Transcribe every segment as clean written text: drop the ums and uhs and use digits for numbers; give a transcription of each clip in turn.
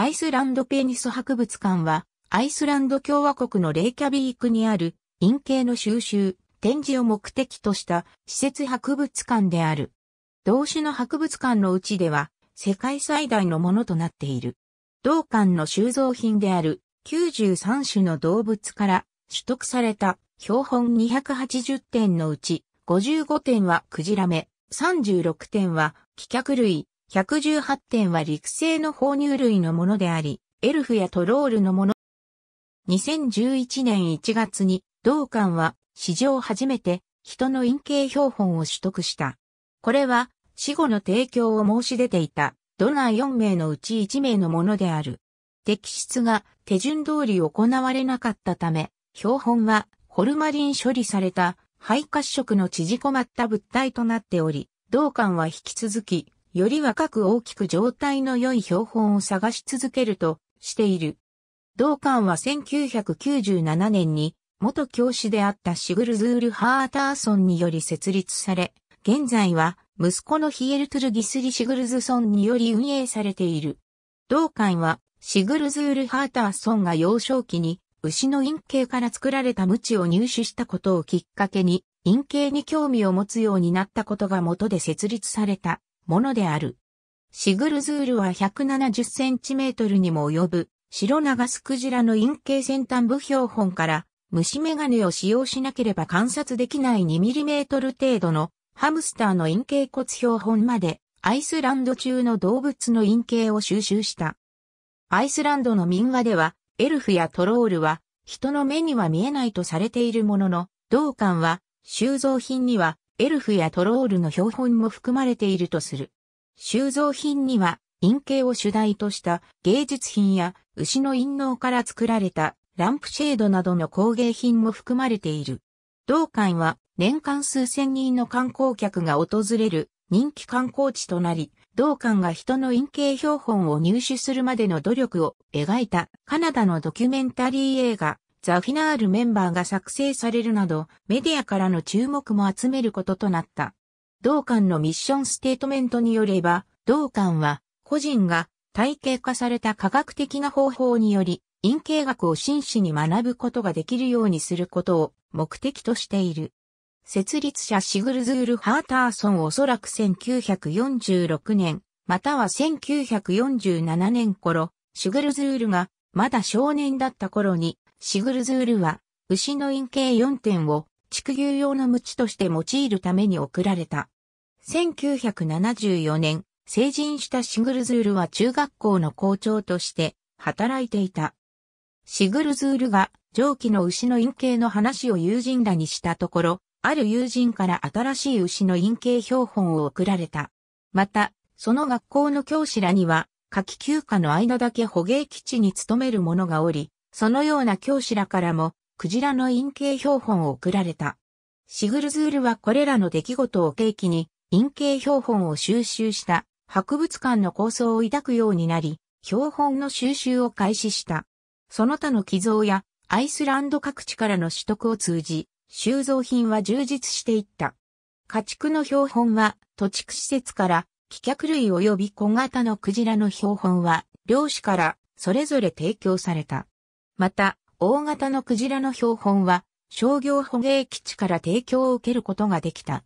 アイスランドペニス博物館は、アイスランド共和国のレイキャビークにある、陰茎の収集、展示を目的とした施設博物館である。同種の博物館のうちでは、世界最大のものとなっている。同館の収蔵品である93種の動物から取得された標本280点のうち55点はクジラ目、36点は寄脚類、118点は陸生の哺乳類のものであり、エルフやトロールのもの。2011年1月に同館は史上初めて人の陰茎標本を取得した。これは死後の提供を申し出ていた、ドナー4名のうち1名のものである。摘出が手順通り行われなかったため、標本はホルマリン処理された肺褐色の縮こまった物体となっており、同館は引き続き、より若く大きく状態の良い標本を探し続けるとしている。同館は1997年に、元教師であったシグルズール・ハーターソンにより設立され、現在は、息子のヒエルトゥルギスリ・シグルズソンにより運営されている。同館は、シグルズール・ハーターソンが幼少期に、牛の陰茎から作られたムチを入手したことをきっかけに、陰茎に興味を持つようになったことが元で設立されたものである。シグルズールは170センチメートルにも及ぶ、白長スクジラの陰茎先端部標本から、虫眼鏡を使用しなければ観察できない2ミリメートル程度の、ハムスターの陰茎骨標本まで、アイスランド中の動物の陰茎を収集した。アイスランドの民話では、エルフやトロールは、人の目には見えないとされているものの、同館は、収蔵品には、エルフやトロールの標本も含まれているとする。収蔵品には、陰茎を主題とした芸術品や、牛の陰嚢から作られたランプシェードなどの工芸品も含まれている。同館は、年間数千人の観光客が訪れる人気観光地となり、同館が人の陰茎標本を入手するまでの努力を描いたカナダのドキュメンタリー映画ザ・フィナールメンバーが作成されるなどメディアからの注目も集めることとなった。同館のミッションステートメントによれば、同館は個人が体系化された科学的な方法により陰茎学を真摯に学ぶことができるようにすることを目的としている。設立者シグルズール・ハーターソンおそらく1946年、または1947年頃、シグルズールがまだ少年だった頃に、シグルズールは牛の陰茎4点を畜牛用のムチとして用いるために贈られた。1974年、成人したシグルズールは中学校の校長として働いていた。シグルズールが上記の牛の陰茎の話を友人らにしたところ、ある友人から新しい牛の陰茎標本を贈られた。また、その学校の教師らには、夏季休暇の間だけ捕鯨基地に勤める者がおり、そのような教師らからも、クジラの陰茎標本を贈られた。シグルズールはこれらの出来事を契機に、陰茎標本を収集した博物館の構想を抱くようになり、標本の収集を開始した。その他の寄贈や、アイスランド各地からの取得を通じ、収蔵品は充実していった。家畜の標本は、土畜施設から、寄脚類及び小型のクジラの標本は、猟師から、それぞれ提供された。また、大型のクジラの標本は、商業捕鯨基地から提供を受けることができた。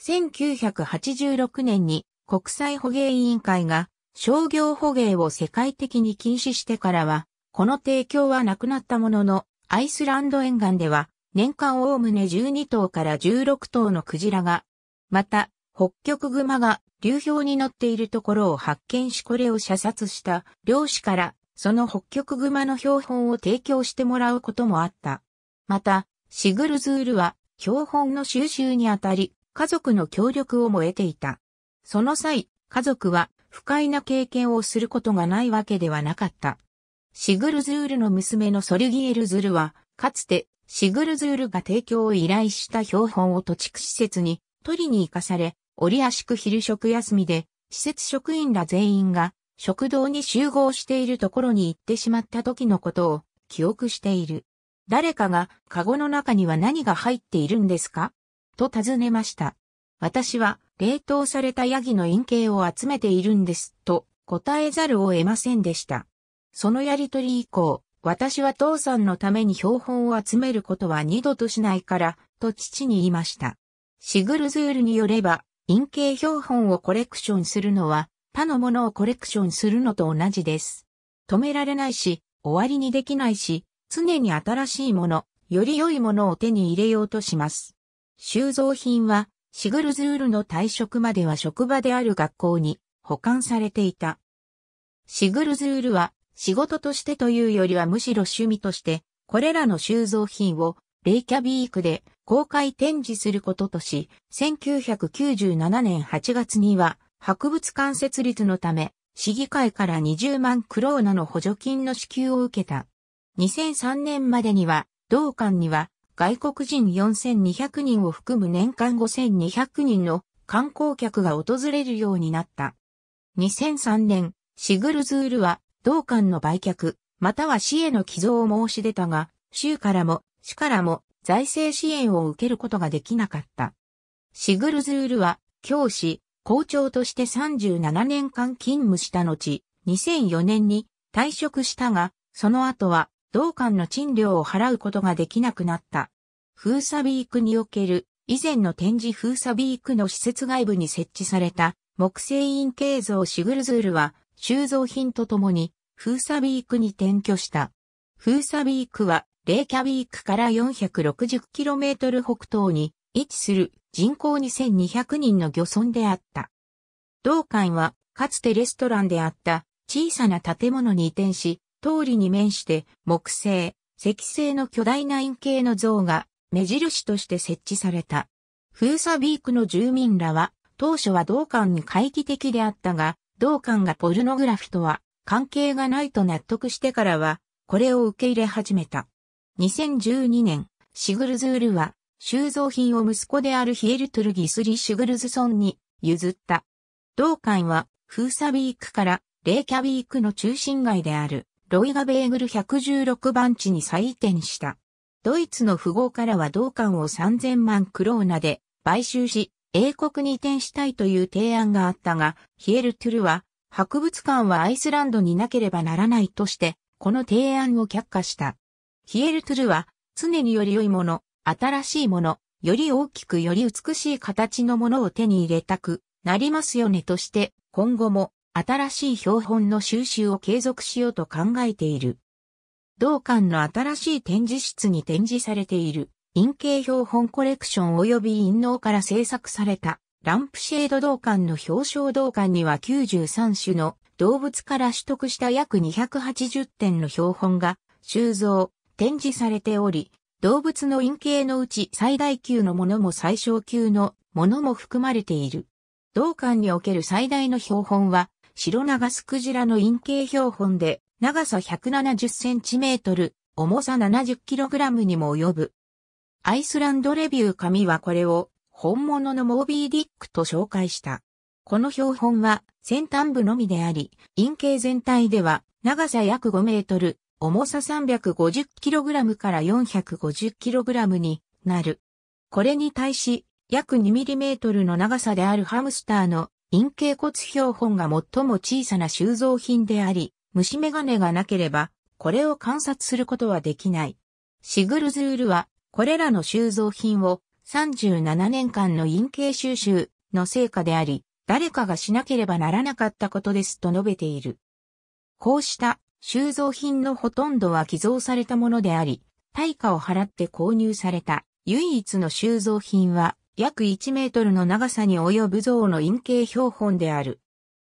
1986年に、国際捕鯨委員会が、商業捕鯨を世界的に禁止してからは、この提供はなくなったものの、アイスランド沿岸では、年間おおむね12頭から16頭のクジラが、また、ホッキョクグマが流氷に乗っているところを発見しこれを射殺した猟師から、そのホッキョクグマの標本を提供してもらうこともあった。また、シグルズールは標本の収集にあたり、家族の協力をも得ていた。その際、家族は不快な経験をすることがないわけではなかった。シグルズールの娘のソリュギエルズルは、かつて、シグルズールが提供を依頼した標本を土地区施設に取りに行かされ、折足区昼食休みで、施設職員ら全員が食堂に集合しているところに行ってしまった時のことを記憶している。誰かが、カゴの中には何が入っているんですかと尋ねました。私は、冷凍されたヤギの陰茎を集めているんです、と答えざるを得ませんでした。そのやりとり以降、私は父さんのために標本を集めることは二度としないから、と父に言いました。シグルズールによれば、陰茎標本をコレクションするのは、他のものをコレクションするのと同じです。止められないし、終わりにできないし、常に新しいもの、より良いものを手に入れようとします。収蔵品は、シグルズールの退職までは職場である学校に保管されていた。シグルズールは、仕事としてというよりはむしろ趣味として、これらの収蔵品をレイキャビークで公開展示することとし、1997年8月には、博物館設立のため、市議会から20万クローナの補助金の支給を受けた。2003年までには、同館には外国人4200人を含む年間5200人の観光客が訪れるようになった。2003年、シグルズールは同館の売却、または市への寄贈を申し出たが、州からも市からも財政支援を受けることができなかった。シグルズールは教師、校長として37年間勤務した後、2004年に退職したが、その後は同館の賃料を払うことができなくなった。フーサビークにおける以前の展示フーサビークの施設外部に設置された木製陰茎像シグルズールは収蔵品とともにフーサビークに転居した。フーサビークはレイキャビークから 460km 北東に位置する人口2200人の漁村であった。同館はかつてレストランであった小さな建物に移転し、通りに面して木製、石製の巨大な陰茎の像が目印として設置された。フーサビークの住民らは当初は同館に懐疑的であったが、同館がポルノグラフとは関係がないと納得してからはこれを受け入れ始めた。2012年、シグルズールは収蔵品を息子であるヒエルトゥルギスリ・シュグルズソンに譲った。同館はフーサビークからレイキャビークの中心街である。ロイガベーグル116番地に再移転した。ドイツの富豪からは同館を3000万クローナで買収し、英国に移転したいという提案があったが、ヒエルトゥルは、博物館はアイスランドになければならないとして、この提案を却下した。ヒエルトゥルは、常により良いもの、新しいもの、より大きくより美しい形のものを手に入れたくなりますよねとして、今後も、新しい標本の収集を継続しようと考えている。同館の新しい展示室に展示されている陰茎標本コレクション及び陰嚢から制作されたランプシェード同館の表彰同館には93種の動物から取得した約280点の標本が収蔵、展示されており、動物の陰茎のうち最大級のものも最小級のものも含まれている。同館における最大の標本は白長スクジラの陰茎標本で、長さ 170cm、重さ 70kg にも及ぶ。アイスランドレビュー紙はこれを本物のモービーディックと紹介した。この標本は先端部のみであり、陰茎全体では長さ約5メートル、重さ 350kg から 450kg になる。これに対し、約 2mm の長さであるハムスターの陰茎骨標本が最も小さな収蔵品であり、虫眼鏡がなければ、これを観察することはできない。シグルズールは、これらの収蔵品を37年間の陰茎収集の成果であり、誰かがしなければならなかったことですと述べている。こうした収蔵品のほとんどは寄贈されたものであり、対価を払って購入された唯一の収蔵品は、約1メートルの長さに及ぶ像の陰茎標本である。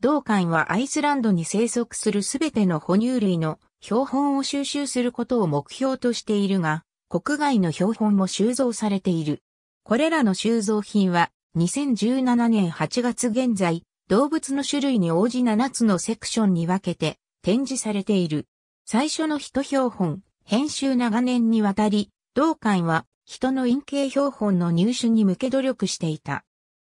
同館はアイスランドに生息するすべての哺乳類の標本を収集することを目標としているが、国外の標本も収蔵されている。これらの収蔵品は2017年8月現在、動物の種類に応じ7つのセクションに分けて展示されている。最初の人標本、編集長年にわたり、同館は人の陰茎標本の入手に向け努力していた。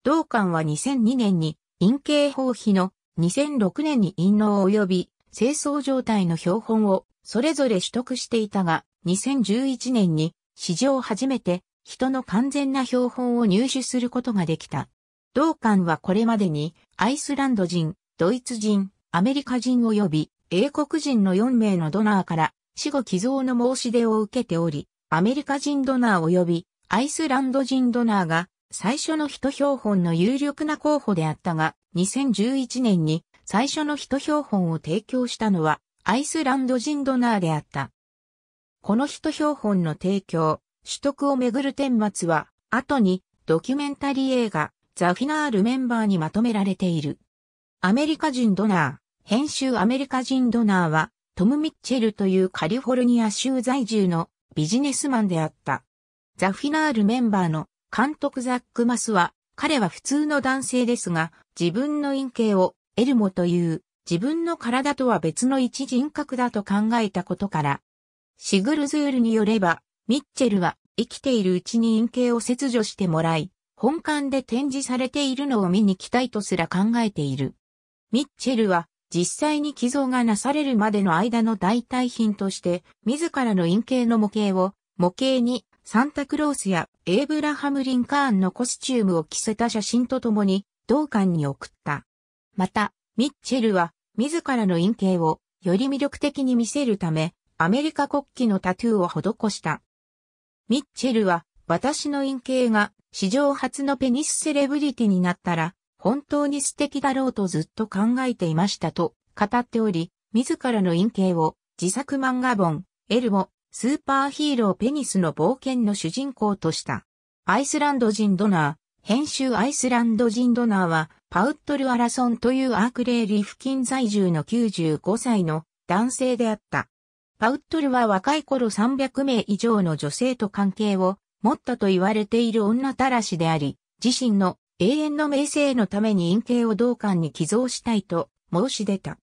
同館は2002年に陰茎包皮の2006年に陰嚢及び精巣状態の標本をそれぞれ取得していたが、2011年に史上初めて人の完全な標本を入手することができた。同館はこれまでにアイスランド人、ドイツ人、アメリカ人及び英国人の4名のドナーから死後寄贈の申し出を受けており、アメリカ人ドナー及びアイスランド人ドナーが最初の人標本の有力な候補であったが、2011年に最初の人標本を提供したのはアイスランド人ドナーであった。この人標本の提供、取得をめぐる顛末は、後にドキュメンタリー映画、ザ・フィナルメンバーにまとめられている。アメリカ人ドナー、編集アメリカ人ドナーは、トム・ミッチェルというカリフォルニア州在住のビジネスマンであった。ザ・フィナールメンバーの監督ザック・マスは、彼は普通の男性ですが、自分の陰茎をエルモという自分の体とは別の一人格だと考えたことから、シグルズールによれば、ミッチェルは生きているうちに陰茎を切除してもらい、本館で展示されているのを見に来たいとすら考えている。ミッチェルは、実際に寄贈がなされるまでの間の代替品として、自らの陰茎の模型を、模型にサンタクロースやエイブラハム・リンカーンのコスチュームを着せた写真とともに、同館に送った。また、ミッチェルは、自らの陰茎をより魅力的に見せるため、アメリカ国旗のタトゥーを施した。ミッチェルは、私の陰茎が史上初のペニスセレブリティになったら、本当に素敵だろうとずっと考えていましたと語っており、自らの陰茎を自作漫画本、エルモ、スーパーヒーローペニスの冒険の主人公とした。アイスランド人ドナー、編集アイスランド人ドナーは、パウットル・アラソンというアークレイリー付近在住の95歳の男性であった。パウットルは若い頃300名以上の女性と関係を持ったと言われている女たらしであり、自身の永遠の名声のために陰茎を同館に寄贈したいと申し出た。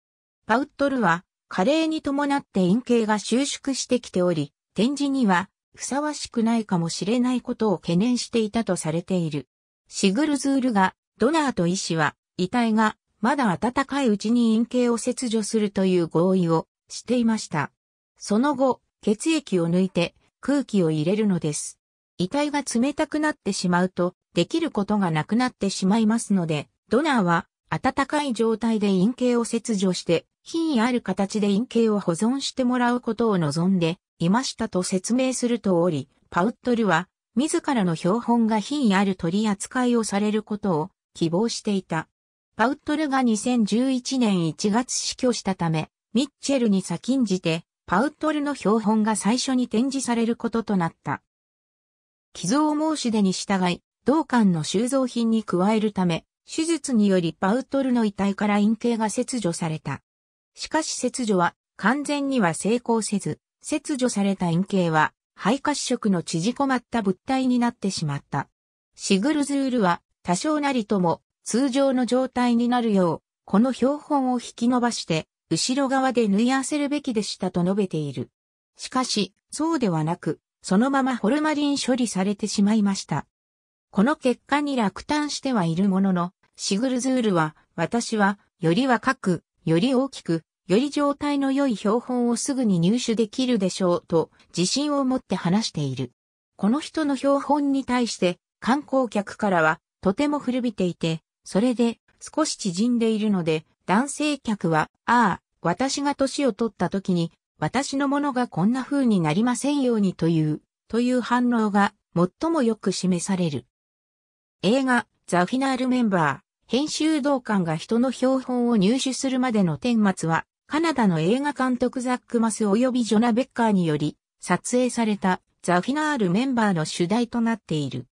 パウットルは加齢に伴って陰茎が収縮してきており、展示にはふさわしくないかもしれないことを懸念していたとされている。シグルズールがドナーと医師は遺体がまだ温かいうちに陰茎を切除するという合意をしていました。その後、血液を抜いて空気を入れるのです。遺体が冷たくなってしまうと、できることがなくなってしまいますので、ドナーは温かい状態で陰茎を切除して、品位ある形で陰茎を保存してもらうことを望んでいましたと説明するとおり、パウットルは自らの標本が品位ある取り扱いをされることを希望していた。パウットルが2011年1月死去したため、ミッチェルに先んじて、パウットルの標本が最初に展示されることとなった。寄贈申し出に従い、同館の収蔵品に加えるため、手術によりパウトルの遺体から陰茎が切除された。しかし切除は完全には成功せず、切除された陰茎は肺褐色の縮こまった物体になってしまった。シグルズールは多少なりとも通常の状態になるよう、この標本を引き伸ばして、後ろ側で縫い合わせるべきでしたと述べている。しかし、そうではなく、そのままホルマリン処理されてしまいました。この結果に落胆してはいるものの、シグルズールは、私は、より若く、より大きく、より状態の良い標本をすぐに入手できるでしょうと、自信を持って話している。この人の標本に対して、観光客からは、とても古びていて、それで、少し縮んでいるので、男性客は、ああ、私が年を取った時に、私のものがこんな風になりませんようにという反応が、最もよく示される。映画、ザ・フィナルメンバー、編集同館が人の標本を入手するまでの顛末は、カナダの映画監督ザック・マス及びジョナ・ベッカーにより、撮影されたザ・フィナルメンバーの主題となっている。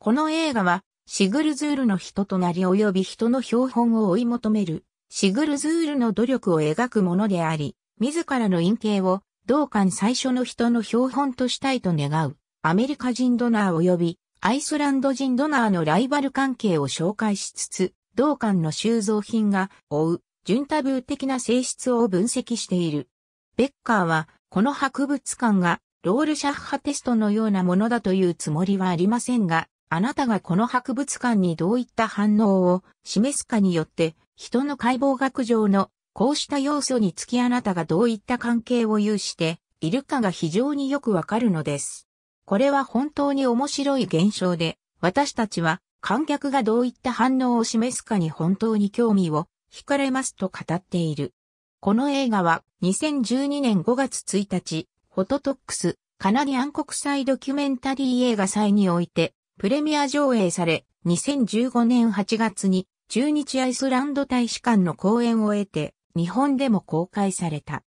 この映画は、シグルズールの人となり及び人の標本を追い求める、シグルズールの努力を描くものであり、自らの陰茎を同館最初の人の標本としたいと願う、アメリカ人ドナー及び、アイスランド人ドナーのライバル関係を紹介しつつ、同館の収蔵品が追う、準タブー的な性質を分析している。ベッカーは、この博物館がロールシャッハテストのようなものだというつもりはありませんが、あなたがこの博物館にどういった反応を示すかによって、人の解剖学上のこうした要素につきあなたがどういった関係を有しているかが非常によくわかるのです。これは本当に面白い現象で、私たちは観客がどういった反応を示すかに本当に興味を惹かれますと語っている。この映画は2012年5月1日、フォトトックス、カナディアン国際ドキュメンタリー映画祭において、プレミア上映され、2015年8月に、駐日アイスランド大使館の講演を経て、日本でも公開された。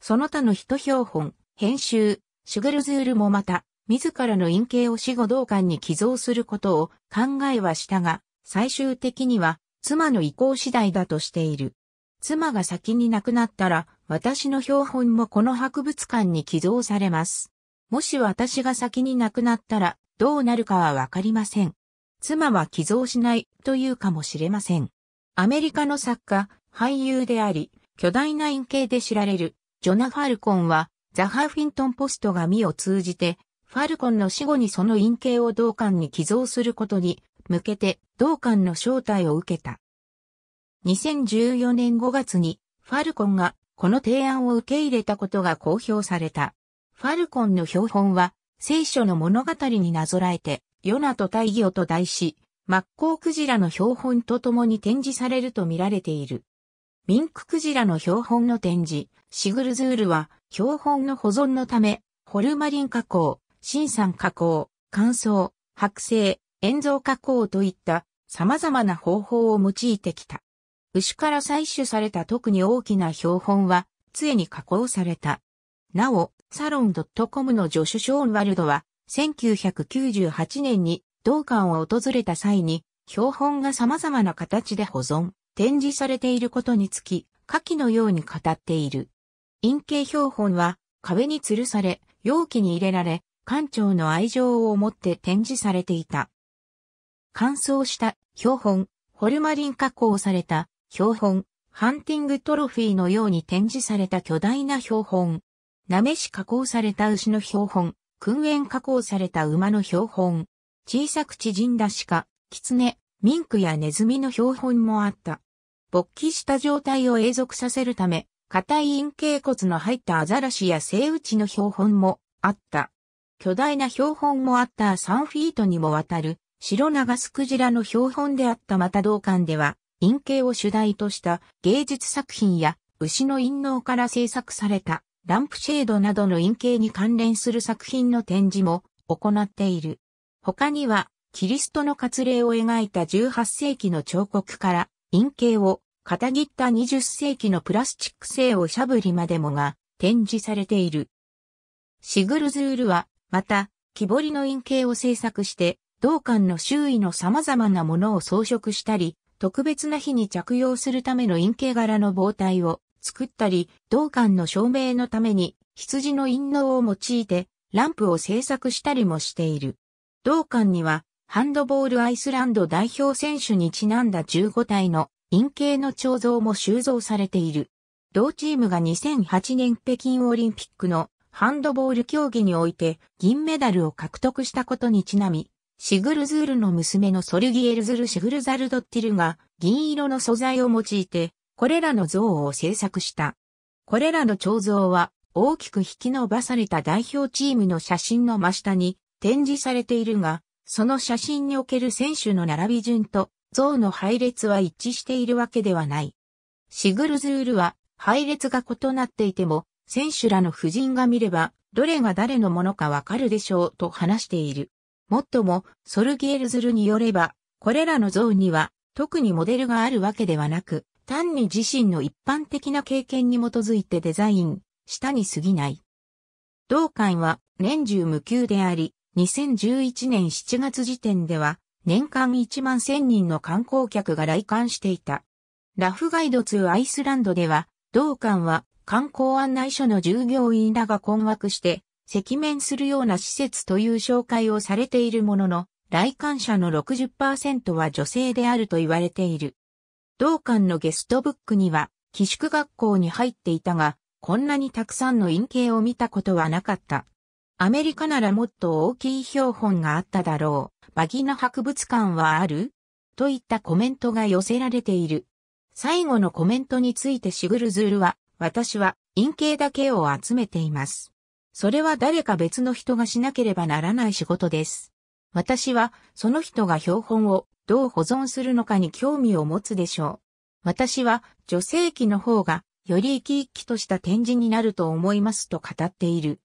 その他のヒット標本、編集、シュゲルズールもまた、自らの印形を死後同館に寄贈することを考えはしたが、最終的には、妻の意向次第だとしている。妻が先に亡くなったら、私の標本もこの博物館に寄贈されます。もし私が先に亡くなったらどうなるかはわかりません。妻は寄贈しないというかもしれません。アメリカの作家、俳優であり、巨大な印形で知られるジョナ・ファルコンはザ・ハーフィントンポスト紙を通じてファルコンの死後にその印形を同館に寄贈することに向けて同館の招待を受けた。2014年5月にファルコンがこの提案を受け入れたことが公表された。ファルコンの標本は聖書の物語になぞらえてヨナと太魚と題しマッコウクジラの標本とともに展示されると見られている。ミンククジラの標本の展示、シグルズールは標本の保存のためホルマリン加工、シンサン加工、乾燥、剥製、塩蔵加工といった様々な方法を用いてきた。牛から採取された特に大きな標本は杖に加工された。なお、サロン.com のジョシュ・ショーンワルドは、1998年に同館を訪れた際に、標本が様々な形で保存、展示されていることにつき、下記のように語っている。印形標本は、壁に吊るされ、容器に入れられ、館長の愛情を持って展示されていた。乾燥した標本、ホルマリン加工された標本、ハンティングトロフィーのように展示された巨大な標本。なめし加工された牛の標本、燻煙加工された馬の標本、小さく縮んだ鹿、狐、ミンクやネズミの標本もあった。勃起した状態を永続させるため、硬い陰茎骨の入ったアザラシやセイウチの標本もあった。巨大な標本もあった3フィートにもわたる、白長スクジラの標本であった。また同館では、陰茎を主題とした芸術作品や牛の陰嚢から制作された。ランプシェードなどの陰形に関連する作品の展示も行っている。他には、キリストの割礼を描いた18世紀の彫刻から、陰形を、型切った20世紀のプラスチック製おしゃぶりまでもが展示されている。シグルズールは、また、木彫りの陰形を制作して、同館の周囲の様々なものを装飾したり、特別な日に着用するための陰形柄の帽帯を、作ったり、同館の照明のために羊の陰嚢を用いてランプを制作したりもしている。同館にはハンドボールアイスランド代表選手にちなんだ15体の陰形の彫像も収蔵されている。同チームが2008年北京オリンピックのハンドボール競技において銀メダルを獲得したことにちなみ、シグルズールの娘のソルギエルズル・シグルザルドッティルが銀色の素材を用いて、これらの像を制作した。これらの彫像は大きく引き伸ばされた代表チームの写真の真下に展示されているが、その写真における選手の並び順と像の配列は一致しているわけではない。シグルズールは配列が異なっていても、選手らの婦人が見ればどれが誰のものかわかるでしょうと話している。もっとも、ソルギエルズルによれば、これらの像には特にモデルがあるわけではなく、単に自身の一般的な経験に基づいてデザインしたに過ぎない。同館は年中無休であり、2011年7月時点では年間1万1000人の観光客が来館していた。ラフガイドツーアイスランドでは、同館は観光案内所の従業員らが困惑して、赤面するような施設という紹介をされているものの、来館者の 60% は女性であると言われている。同館のゲストブックには、寄宿学校に入っていたが、こんなにたくさんの陰形を見たことはなかった。アメリカならもっと大きい標本があっただろう。バギナ博物館はある？といったコメントが寄せられている。最後のコメントについてシグルズールは、私は陰形だけを集めています。それは誰か別の人がしなければならない仕事です。私はその人が標本をどう保存するのかに興味を持つでしょう。私は女性器の方がより生き生きとした展示になると思いますと語っている。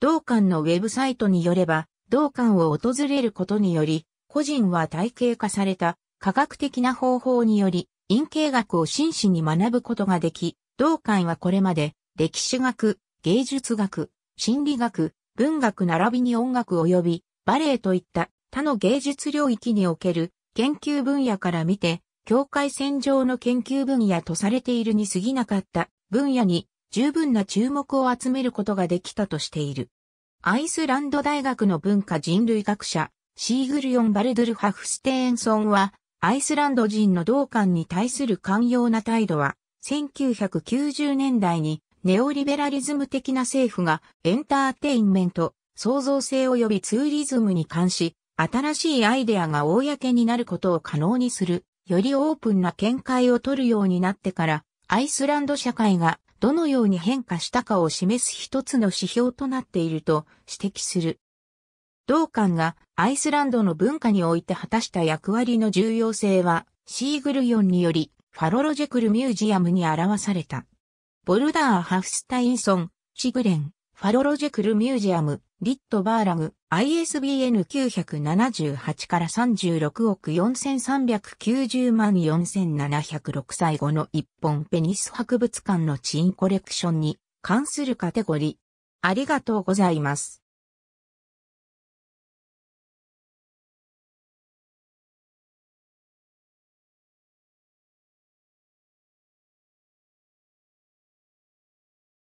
同館のウェブサイトによれば、同館を訪れることにより、個人は体系化された科学的な方法により、陰茎学を真摯に学ぶことができ、同館はこれまで歴史学、芸術学、心理学、文学並びに音楽及びバレエといった他の芸術領域における研究分野から見て、境界線上の研究分野とされているに過ぎなかった分野に十分な注目を集めることができたとしている。アイスランド大学の文化人類学者、シーグルヨン・バルドゥルハフステーンソンは、アイスランド人の同館に対する寛容な態度は、1990年代にネオリベラリズム的な政府がエンターテインメント、創造性及びツーリズムに関し、新しいアイデアが公になることを可能にする。よりオープンな見解を取るようになってから、アイスランド社会がどのように変化したかを示す一つの指標となっていると指摘する。同館がアイスランドの文化において果たした役割の重要性は、シーグルヨンによりファロロジェクルミュージアムに表された。ボルダー・ハフスタインソン、シグレン、ファロロジェクルミュージアム、リットバーラグ、ISBN 978から36億4390万4706歳後の一本ペニス博物館のチーンコレクションに関するカテゴリー。ありがとうございます。